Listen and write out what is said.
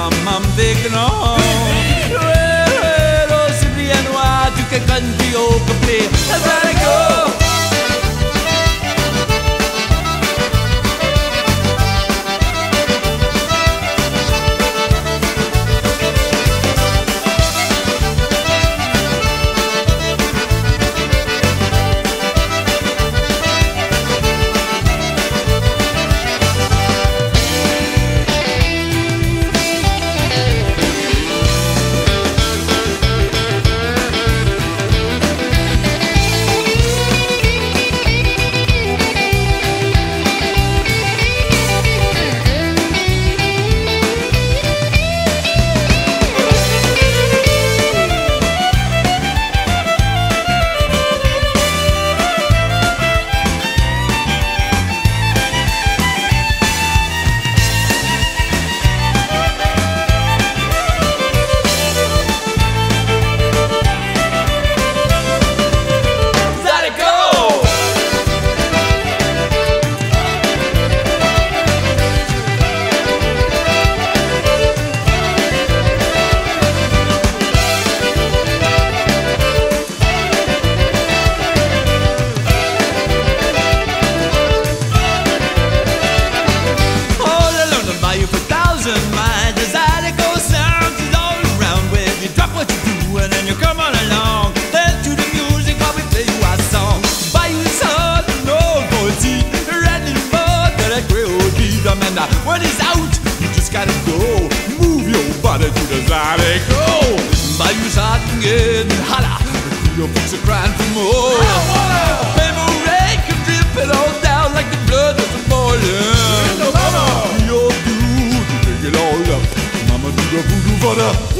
mamma vegno si noir du che canti o go when it's out, you just gotta go. Move your body to the side and go. Buy you something and holla. Your folks are crying for more. Memory can drip it all down like the blood of the boiling. You'll do, you take it all up. Mama do your voodoo butter.